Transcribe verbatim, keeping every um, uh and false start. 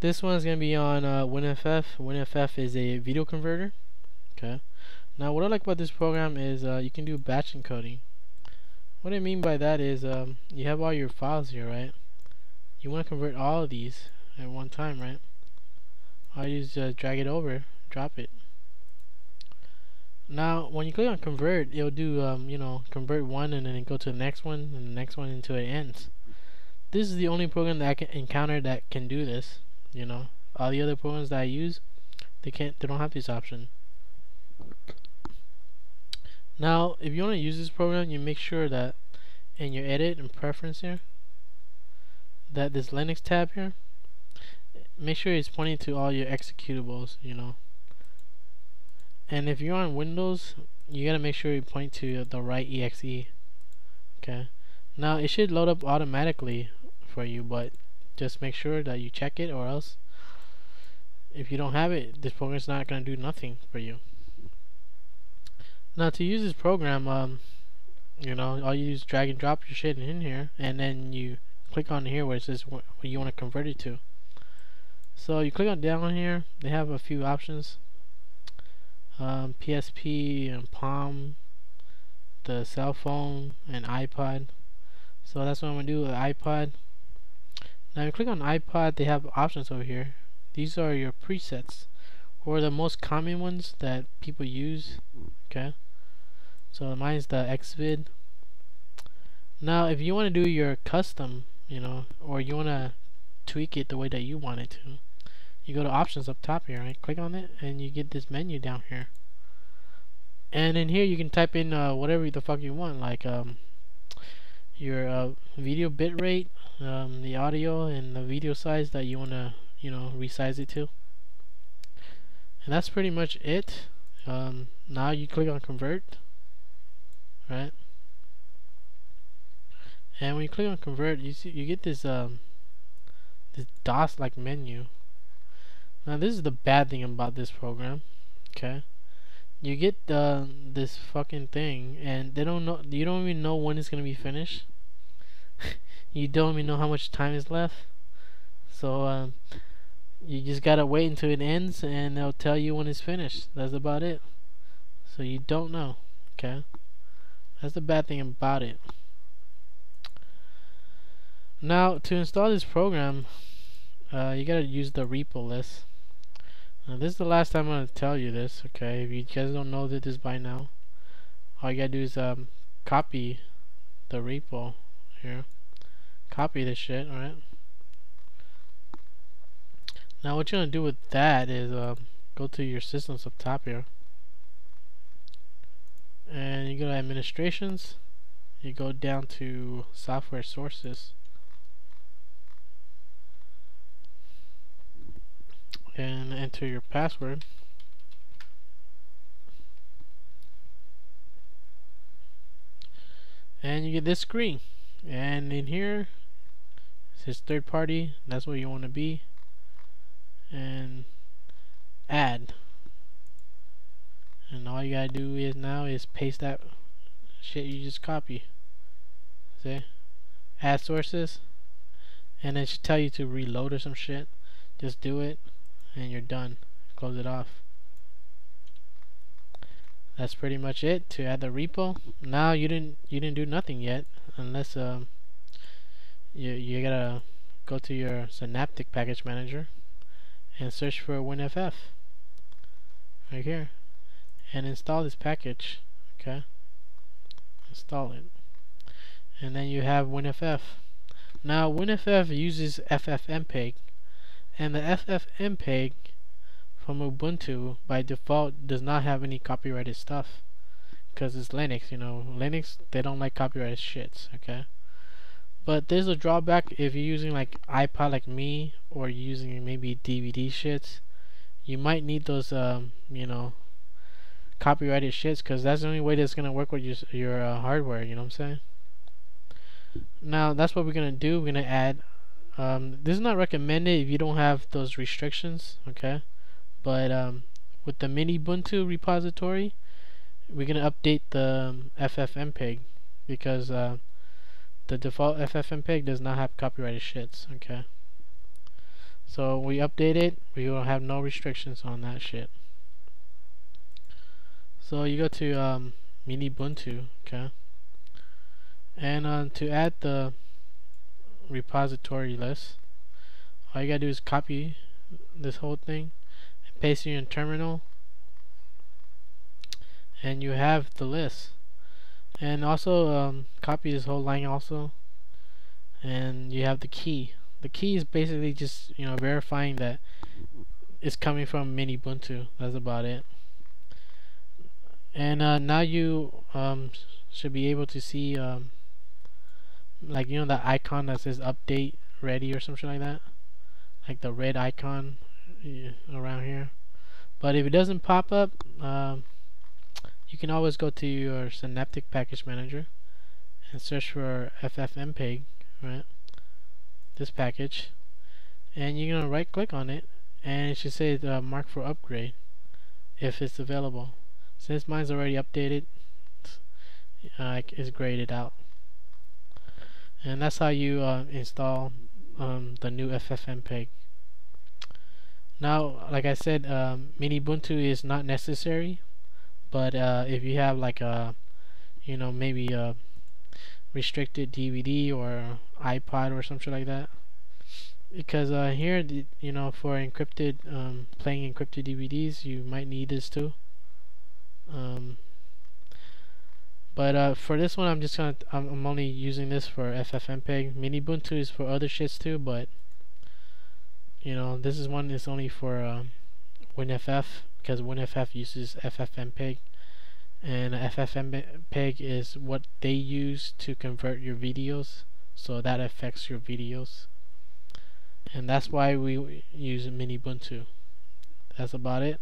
This one is going to be on uh, WinFF. WinFF is a video converter. Okay. Now what I like about this program is uh, you can do batch encoding. What I mean by that is um, you have all your files here, right? You want to convert all of these at one time, right? All you do is uh, drag it over, drop it. Now when you click on convert, it'll do um, you know, convert one and then go to the next one and the next one until it ends. This is the only program that I can encounter that can do this, you know. All the other programs that I use, they can't, they don't have this option. Now if you want to use this program, you make sure that in your edit and preference here, that this Linux tab here, make sure it's pointing to all your executables, you know. And if you're on Windows, you gotta make sure you point to the right exe. Okay. Now it should load up automatically for you, but just make sure that you check it, or else if you don't have it, this program is not gonna do nothing for you. Now to use this program, um, you know, all you do is drag and drop your shit in here, and then you click on here where it says what you want to convert it to. So you click on down here. They have a few options. Um, P S P and Palm, the cell phone, and iPod. So that's what I'm gonna do with iPod. Now if you click on iPod, they have options over here. These are your presets, or the most common ones that people use. Okay, so mine's the xvid. Now if you want to do your custom, you know, or you want to tweak it the way that you want it to, you go to options up top here, right? Click on it and you get this menu down here, and in here you can type in uh, whatever the fuck you want, like um, your uh, video bitrate, um, the audio and the video size that you want to, you know, resize it to. And that's pretty much it. Um, now you click on convert, right? And when you click on convert, you see you get this um, this DOS like menu. Now this is the bad thing about this program, okay? You get uh, this fucking thing, and they don't know. You don't even know when it's gonna be finished. You don't even know how much time is left. So um, you just gotta wait until it ends, and they'll tell you when it's finished. That's about it. So you don't know, okay? That's the bad thing about it. Now to install this program, uh, you gotta use the repo list. Now, this is the last time I'm going to tell you this, okay? If you guys don't know this by now, all you gotta do is um, copy the repo here. Copy this shit, alright? Now what you're going to do with that is um, go to your systems up top here. And you go to administrations. You go down to software sources. And enter your password. And you get this screen. And in here it says third party. That's where you want to be. And add. And all you gotta do is now is paste that shit you just copy. See? Add sources. And it should tell you to reload or some shit. Just do it. And you're done. Close it off. That's pretty much it to add the repo. Now you didn't you didn't do nothing yet, unless um you you gotta go to your Synaptic Package Manager and search for WinFF right here and install this package. Okay, install it, and then you have WinFF. Now WinFF uses FFmpeg. And the FFmpeg from Ubuntu by default does not have any copyrighted stuff, because it's Linux, you know. Linux, they don't like copyrighted shits, okay? But there's a drawback if you're using like iPod like me, or you're using maybe D V D shits. You might need those, um, you know, copyrighted shits, because that's the only way that's going to work with your, your uh, hardware, you know what I'm saying? Now, that's what we're going to do. We're going to add... Um, this is not recommended if you don't have those restrictions, okay? But um, with the MiniBuntu repository, we're gonna update the um, FFmpeg, because uh, the default FFmpeg does not have copyrighted shits, okay? So we update it, we will have no restrictions on that shit. So you go to um, MiniBuntu, okay, and uh, to add the repository list, all you gotta do is copy this whole thing and paste it in your terminal, and you have the list. And also um, copy this whole line also, and you have the key. The key is basically just, you know, verifying that it's coming from MiniBuntu. That's about it. And uh, now you um, should be able to see um, like, you know, the icon that says update ready or something like that, like the red icon around here. But if it doesn't pop up, um, you can always go to your Synaptic Package Manager and search for FFmpeg, right? This package, and you're gonna right click on it, and it should say uh, mark for upgrade if it's available. Since mine's already updated, uh, it's graded out. And that's how you uh, install um, the new FFmpeg. Now, like I said, um, MiniBuntu is not necessary, but uh, if you have like a, you know, maybe a restricted D V D or iPod or something like that, because uh, here, you know, for encrypted um, playing encrypted D V Ds, you might need this too. Um, but uh, for this one, I'm just gonna I'm, I'm only using this for FFmpeg. MiniBuntu is for other shits too, but you know, this is one is only for um, WinFF, because WinFF uses FFmpeg, and FFmpeg is what they use to convert your videos, so that affects your videos, and that's why we use MiniBuntu. That's about it.